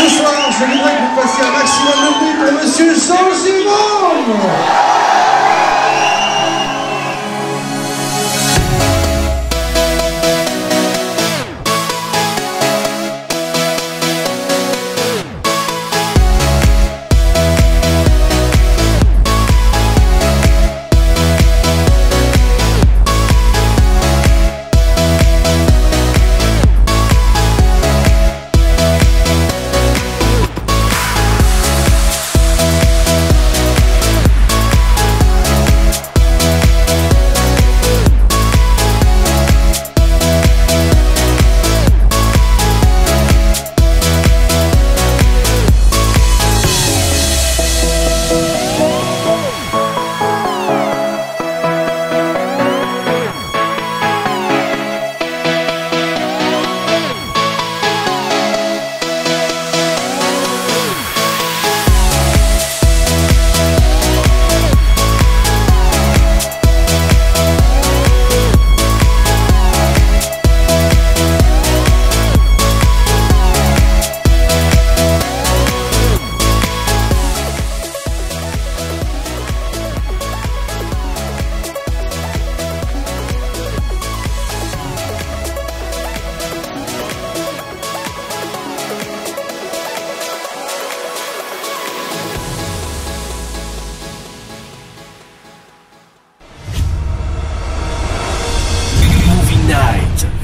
Ce soir, je voudrais que vous passiez un maximum de bruit pour Monsieur Saint-Simon. Night.